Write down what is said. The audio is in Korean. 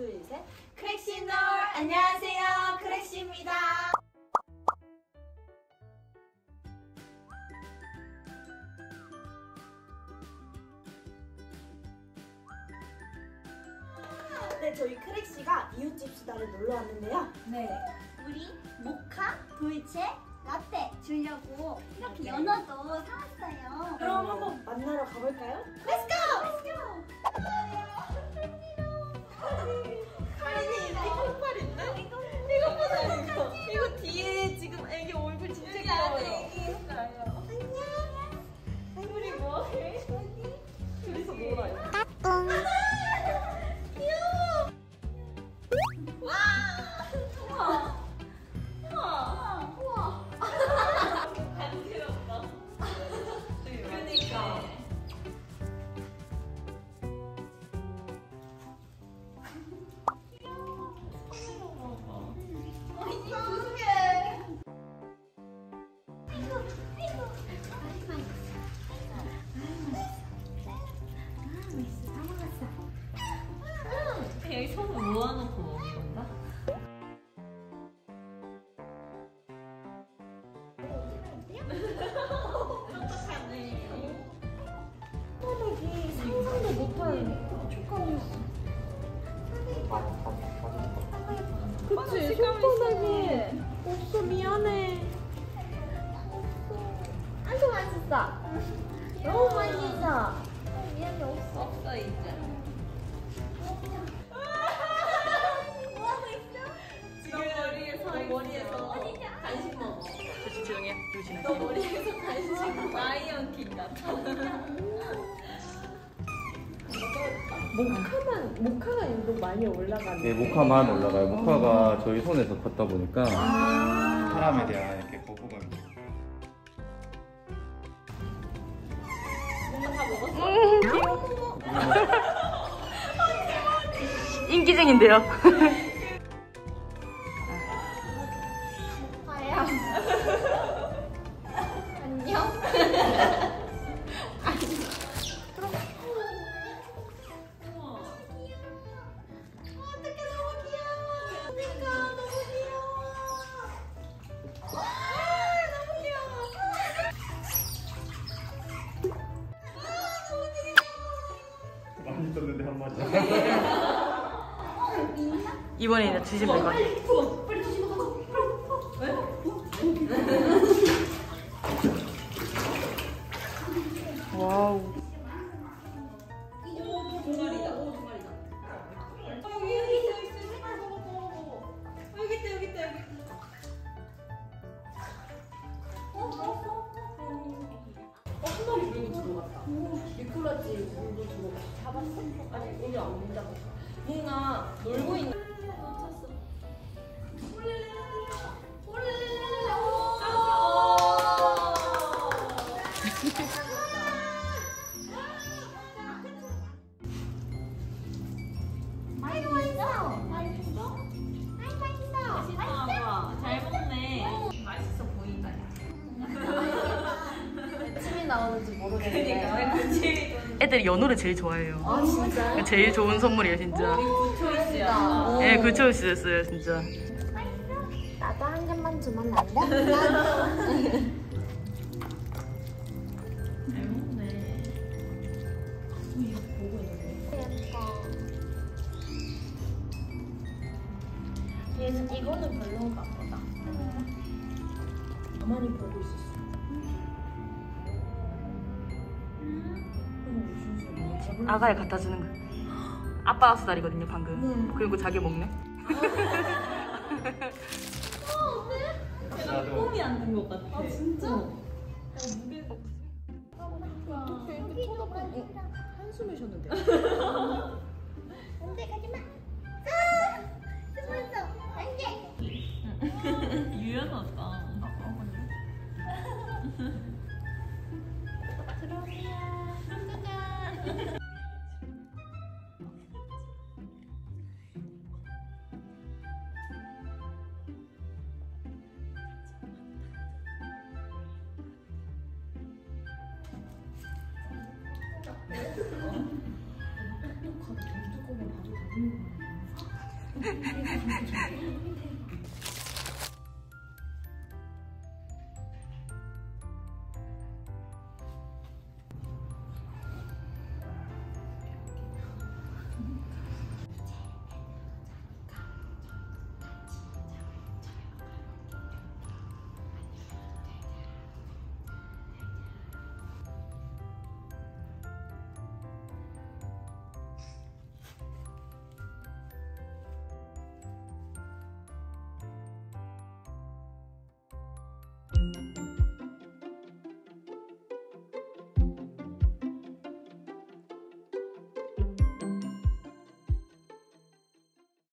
둘, 셋. 크랙시널! 안녕하세요. 크랙시입니다. 네, 저희 크랙시가 이웃집 수다를 놀러 왔는데요. 네. 우리 모카, 돌체, 라떼 주려고 이렇게 연어도 사왔어요. 그럼 한번 만나러 가볼까요? Let's go! Let's go! 카린이 핑크팔인데? 이거 보세요, 이거. 이거 뒤에 지금 애기 얼굴 진짜 귀여워요. 안녕. 우리 뭐해? 둘이서 놀아요. 귀여워. 와. 우와. 간지럽다. 그러니까. 귀여워. 이쁘게. 아이고. 맛있어. 다 먹었어. 여기 손을 모아놓고 먹는 건가? 그치? 손바닥에 없어. 미안해. 아주 맛있어. 너무 맛있어. 미안해. 없어 이제. 지금 머리에서 간식 먹어. 조심 조용히 해. 조심해. 너 머리에서 간식. 라이언 킹 같아. 모카가 인도 많이 올라가는. 네, 모카만 올라가요. 모카가 저희 손에서 걷다 보니까 사람에 대한 이렇게 거부감이. 다 먹었어? 인기쟁인데요. 모카야. 안녕. 이번에 이제 주시면 될것 같아요. 빨리 풀어! 빨리 주시면 가서! 빨리 풀어! 와우. 오, 종아리다. 오, 종아리다. 여기 있어. 봐봐. 여기 있다. 한 마리 눈이 들어갔다. 미꾸라지 눈도 들어갔다. 잡았어? 아니, 눈이 안 잡았어. 뭔가 놀고 있는. 애들이 연어를 제일 좋아해요. 아, 진짜요? 제일 좋은 선물이에요, 진짜. 굿초이스야. 예, 굿초이스였어요, 진짜. 나도 한 잔만 주면 안 돼? 잘 먹네. 이거 보고 있는데? 이거는 별로인가 보다. 가만히 보고 있었어. 아가야 갖다 주는 거. 아빠 수달이거든요 방금. 그리고 자기 먹네. 어때? 제가 폼이 안 든 것 같아. 아 진짜? 무게 어떻게 이렇게 쳐다보고 한숨을 쉬었는데. 언제 가지마. 숨었어. 안돼. 유연하다. 들어오세요. 어? 똑같이 두꺼운 봐도 되는 거야.